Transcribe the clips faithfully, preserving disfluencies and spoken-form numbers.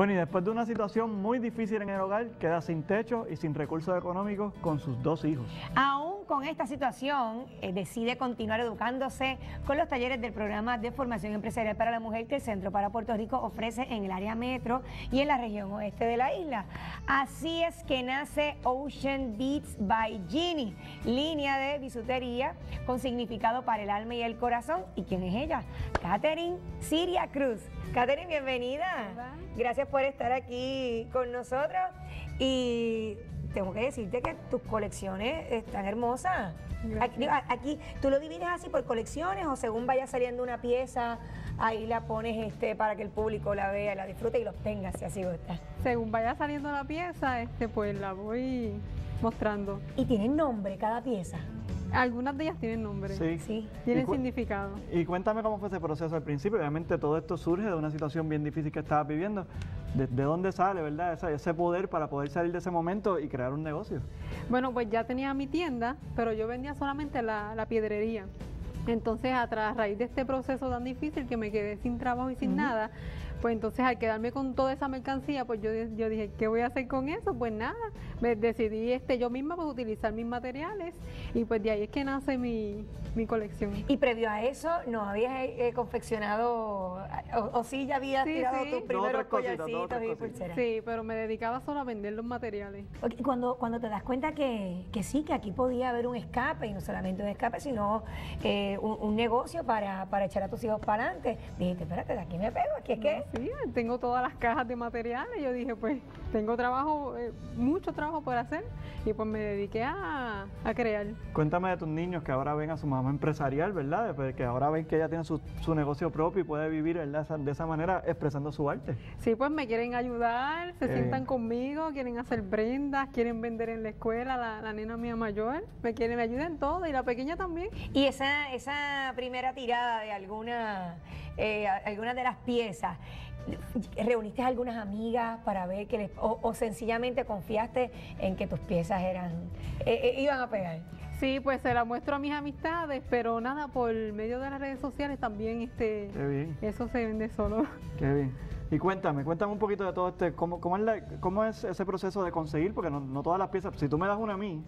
Bueno, y después de una situación muy difícil en el hogar, queda sin techo y sin recursos económicos con sus dos hijos. Aún con esta situación, eh, decide continuar educándose con los talleres del programa de formación empresarial para la mujer que el Centro para Puerto Rico ofrece en el área metro y en la región oeste de la isla. Así es que nace Ocean Beads by Ginnie, línea de bisutería con significado para el alma y el corazón. ¿Y quién es ella? Katherine Ciriacruz. Katherine, bienvenida. Gracias por estar aquí con nosotros. Y tengo que decirte que tus colecciones están hermosas. Aquí, aquí, ¿tú lo divides así por colecciones o según vaya saliendo una pieza, ahí la pones este, para que el público la vea, la disfrute y los tenga, si así gusta? Según vaya saliendo la pieza, este, pues la voy mostrando. ¿Y tiene nombre cada pieza? Algunas de ellas tienen nombre, sí, sí. tienen y significado. Y cuéntame cómo fue ese proceso al principio. Obviamente todo esto surge de una situación bien difícil que estabas viviendo. ¿De, de dónde sale, verdad, ese, ese poder para poder salir de ese momento y crear un negocio? Bueno, pues ya tenía mi tienda, pero yo vendía solamente la, la piedrería. Entonces, a, tras, a raíz de este proceso tan difícil que me quedé sin trabajo y sin uh-huh. nada, pues entonces al quedarme con toda esa mercancía, pues yo, yo dije, ¿qué voy a hacer con eso? Pues nada, me decidí este, yo misma pues, utilizar mis materiales y pues de ahí es que nace mi, mi colección. Y previo a eso, ¿no habías eh, confeccionado o, o sí ya habías sí, tirado sí. tus primeros collarcitos y pulseras? Sí, pero me dedicaba solo a vender los materiales. Okay, cuando, cuando te das cuenta que, que sí, que aquí podía haber un escape, y no solamente un escape, sino eh, Un, un negocio para, para echar a tus hijos para adelante. Dijiste, espérate, de aquí me pego, aquí es no, que... Sí, tengo todas las cajas de materiales. Yo dije, pues, tengo trabajo, eh, mucho trabajo por hacer. Y pues me dediqué a, a crear. Cuéntame de tus niños que ahora ven a su mamá empresarial, ¿verdad? Que ahora ven que ella tiene su, su negocio propio y puede vivir, ¿verdad?, de esa manera expresando su arte. Sí, pues me quieren ayudar, se eh. sientan conmigo, quieren hacer prendas, quieren vender en la escuela, la, la nena mía mayor. Me quieren, me ayudan todo y la pequeña también. Y esa... esa primera tirada de alguna, eh, algunas de las piezas, ¿reuniste algunas amigas para ver que les, o, o sencillamente confiaste en que tus piezas eran eh, eh, iban a pegar? Sí, pues se la muestro a mis amistades, pero nada, por medio de las redes sociales también este, qué bien. Eso se vende solo. Qué bien. Y cuéntame, cuéntame un poquito de todo este, cómo, cómo, es, la, cómo es ese proceso de conseguir, porque no, no todas las piezas, si tú me das una a mí,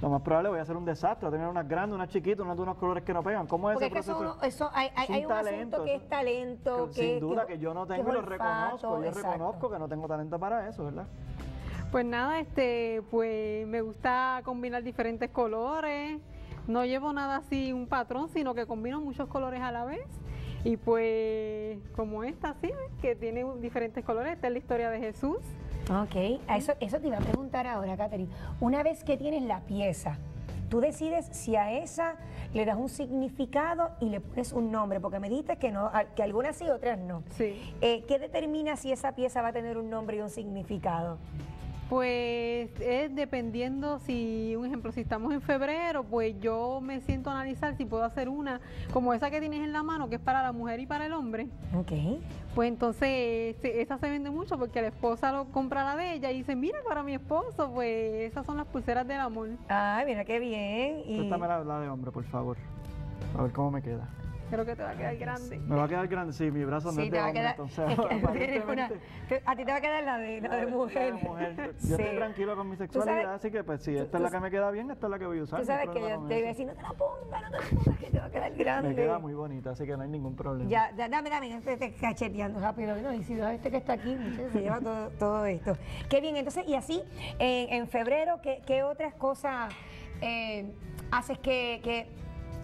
lo más probable voy a hacer un desastre, tener unas grandes, unas chiquitas, unas de unos colores que no pegan. ¿Cómo es porque ese es que proceso? Eso, eso, hay hay, hay un talento, asunto que es talento. Que, que, sin duda que, que yo no tengo, y lo reconozco, yo exacto. reconozco que no tengo talento para eso, ¿verdad? Pues nada, este, pues me gusta combinar diferentes colores, no llevo nada así un patrón, sino que combino muchos colores a la vez. Y pues como esta, sí, que tiene diferentes colores, esta es la historia de Jesús. Ok, a eso, eso te iba a preguntar ahora, Katherine. Una vez que tienes la pieza, tú decides si a esa le das un significado y le pones un nombre, porque me dijiste que no, que algunas sí, otras no. Sí. Eh, ¿qué determina si esa pieza va a tener un nombre y un significado? Pues es dependiendo si, un ejemplo, si estamos en febrero, pues yo me siento a analizar si puedo hacer una como esa que tienes en la mano, que es para la mujer y para el hombre. Ok. Pues entonces esa se vende mucho porque la esposa lo compra la de ella y dice, mira, para mi esposo, pues esas son las pulseras del amor. Ay, mira qué bien. Y... préstame la, la de hombre, por favor. A ver cómo me queda. Creo que te va a quedar grande. Me va a quedar grande, sí, mi brazo no sí, es de hombre, quedar, entonces, es una, te, a ti te va a quedar la de, la de mujer. mujer. Yo sí. estoy tranquilo con mi sexualidad, sabes, así que pues sí, esta es la que me queda bien, esta es la que voy a usar. Tú sabes que yo te iba a decir, no te la pongas, no te la pongas, que te va a quedar grande. Me queda muy bonita, así que no hay ningún problema. Ya, ya dame, dame, te, te cacheteando rápido. No, y si no, este que está aquí, se lleva todo, todo esto. Qué bien, entonces, y así, eh, en febrero, ¿qué, qué otras cosas eh, haces que... que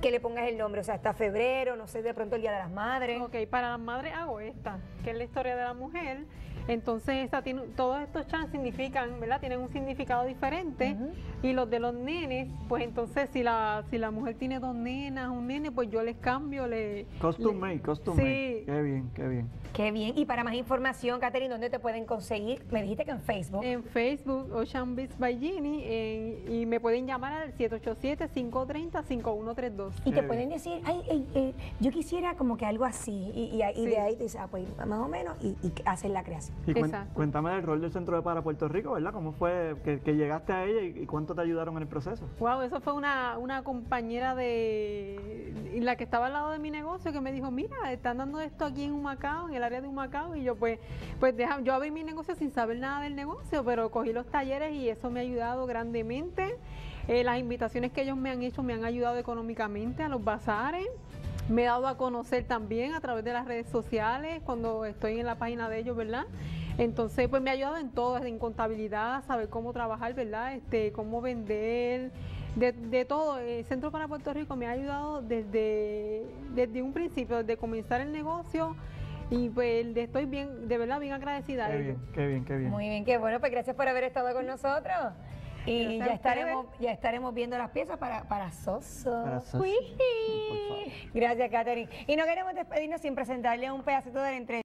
que le pongas el nombre, o sea, hasta febrero, no sé, de pronto el Día de las Madres. Ok, para las madres hago esta, que es la historia de la mujer. Entonces, esta tiene, todos estos chans significan, ¿verdad? Tienen un significado diferente. Uh-huh. Y los de los nenes, pues entonces, si la, si la mujer tiene dos nenas, un nene, pues yo les cambio, le... Costume le, made, costume sí. made. Qué bien, qué bien. Qué bien. Y para más información, Katherine, ¿dónde te pueden conseguir? Me dijiste que en Facebook. En Facebook, Ocean Beads by Ginnie, eh, y me pueden llamar al siete ocho siete, cinco tres cero, cinco uno tres dos. Y te pueden decir, ay, ay, ay, yo quisiera como que algo así. Y, y, y sí. de ahí te dices, ah, pues más o menos, y, y haces la creación. Y cuen, cuéntame del rol del Centro para Puerto Rico, ¿verdad? ¿Cómo fue que, que llegaste a ella y cuánto te ayudaron en el proceso? Wow, eso fue una, una compañera de la que estaba al lado de mi negocio que me dijo, mira, están dando esto aquí en Humacao, en el área de Humacao. Y yo pues, pues deja, yo abrí mi negocio sin saber nada del negocio, pero cogí los talleres y eso me ha ayudado grandemente. Eh, las invitaciones que ellos me han hecho me han ayudado económicamente a los bazares. Me he dado a conocer también a través de las redes sociales, cuando estoy en la página de ellos, ¿verdad? Entonces, pues me ha ayudado en todo, en contabilidad, saber cómo trabajar, ¿verdad? Este, cómo vender, de, de todo. El Centro para Puerto Rico me ha ayudado desde, desde un principio, desde comenzar el negocio. Y pues estoy bien, de verdad, bien agradecida. Qué bien, qué bien, qué bien. Muy bien, qué bueno, pues gracias por haber estado con nosotros. Y Pero ya estaremos, ya estaremos viendo las piezas para, para Soso. Para Soso. Gracias, Katherine. Y no queremos despedirnos sin presentarle un pedacito de la entrevista.